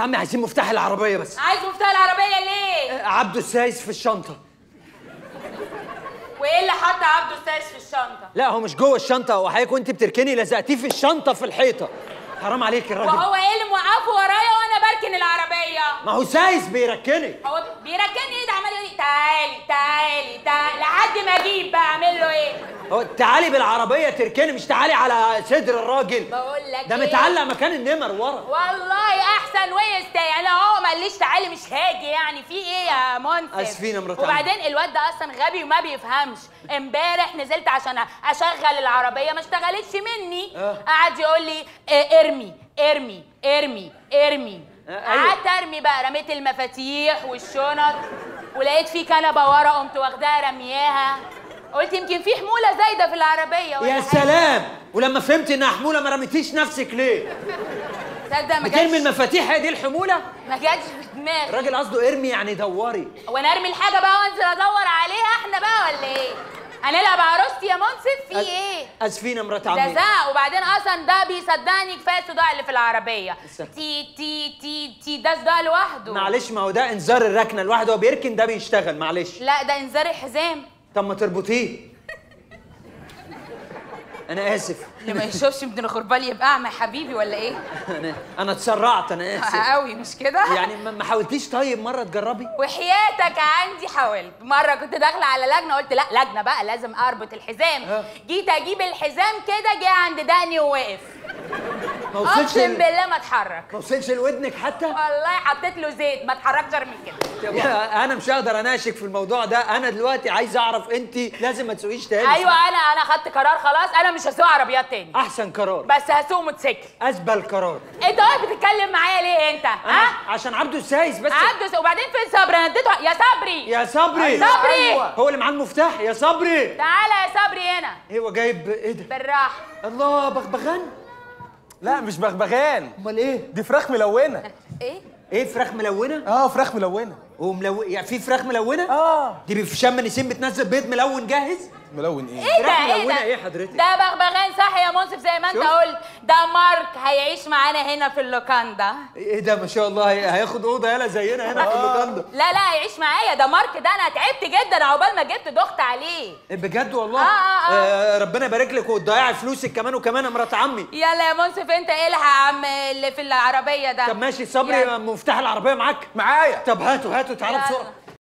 يا عمي عايزين مفتاح العربية بس. عايز مفتاح العربية ليه؟ عبده السايس في الشنطة. وايه اللي حط عبده السايس في الشنطة؟ لا هو مش جوه الشنطة، هو حضرتك وانت بتركني لزقتيه في الشنطة في الحيطة. حرام عليك الراجل. وهو ايه اللي موقفه ورايا وانا بركن العربية؟ ما هو سايس بيركني. هو بيركني ايه ده؟ عمال يقول لي تعالي تعالي تعالي لحد ما اجيب بقى اعمل له ايه؟ هو تعالي بالعربية تركني، مش تعالي على صدر الراجل. بقول لك ده متعلق مكان النمر ورا. والله احسن ويستاهل يعني. هو ما قاليش تعالي مش هاجي يعني، في ايه يا منصف؟ اسفين يا مرات. وبعدين الواد ده اصلا غبي وما بيفهمش. امبارح نزلت عشان اشغل العربية ما اشتغلتش مني. قعد يقول لي ارمي ارمي ارمي ارمي. قعدت ارمي بقى، رميت المفاتيح والشنط ولقيت في كنبه ورا قمت واخداها رمياها. قلت يمكن في حموله زايده في العربيه ولا يا سلام. ولما فهمت انها حموله ما رميتيش نفسك ليه؟ تصدق ما جاتش. بترمي المفاتيح هي دي الحموله؟ ما جاتش في دماغي. الراجل قصده ارمي يعني دوري. وانا ارمي الحاجه بقى وانزل ادور عليها احنا بقى ولا ايه؟ هنلعب عروستي يا منصف في ايه؟ اسفين يا مرات عمي. ده زق. وبعدين اصلا ده بيصدقني كفايه الصداع اللي في العربيه. تي تي تي تي ده صداع لوحده. معلش ما هو ده انذار الركنه لوحده، هو بيركن ده بيشتغل معلش. لا ده انذار الحزام. طب ما تربطيه. انا اسف. اللي ما يشوفش ابن خربال يبقى اعمى يا حبيبي ولا ايه؟ انا اتسرعت انا اسف. قوي مش كده؟ يعني ما حاولتيش طيب مره تجربي؟ وحياتك عندي حاولت، مره كنت داخله على لجنه قلت لا لجنه بقى لازم اربط الحزام. جيت اجيب الحزام كده جه عند دقني ووقف. ما وصلش اقسم بالله ما اتحرك. ما وصلش لودنك حتى؟ والله حطيت له زيت ما اتحركش غير من كده. انا مش هقدر اناقشك في الموضوع ده، انا دلوقتي عايز اعرف انت لازم ما تسوقيش تاني. ايوه انا خدت قرار خلاص، انا مش هسوق عربيات تاني. احسن قرار. بس هسوق موتوسيكل. اسبل قرار. انت واقف بتتكلم معايا ليه انت؟ ها؟ عشان عبده سايس بس. عبده وبعدين فين صبري؟ انا اديته يا صبري. يا صبري. أيوة صبري. أيوة. هو اللي معاه المفتاح يا صبري. تعالى يا صبري هنا. ايوه جايب ايه ده؟ بالراحه. الله بغبغان. لا مش بغبغان. امال ايه؟ دي فراخ ملونه. ايه؟ ايه فراخ ملونه؟ فراخ ملونه. يعني في فراخ ملونه؟ دي في شم نسيم بتنزل بيض ملون جاهز؟ ملون ايه؟ ايه ده؟ ايه ملونه ايه حضرتك؟ ده بغبغان صح يا منصف زي ما انت قلت، ده مارك هيعيش معانا هنا في اللوكاندة. ايه ده ما شاء الله هياخد اوضه يلا زينا هنا في اللوكاندة. لا هيعيش معايا ده مارك ده، انا تعبت جدا عقبال ما جبت ضغط عليه. بجد والله؟ ربنا يبارك لك وتضيعي فلوسك كمان يا مرات عمي. يلا يا منصف انت الحق يا عم اللي في العربيه ده. طب ماشي صبري مفتاح العربيه معاك؟ معايا. طب هاتوا تعالى بسرعه.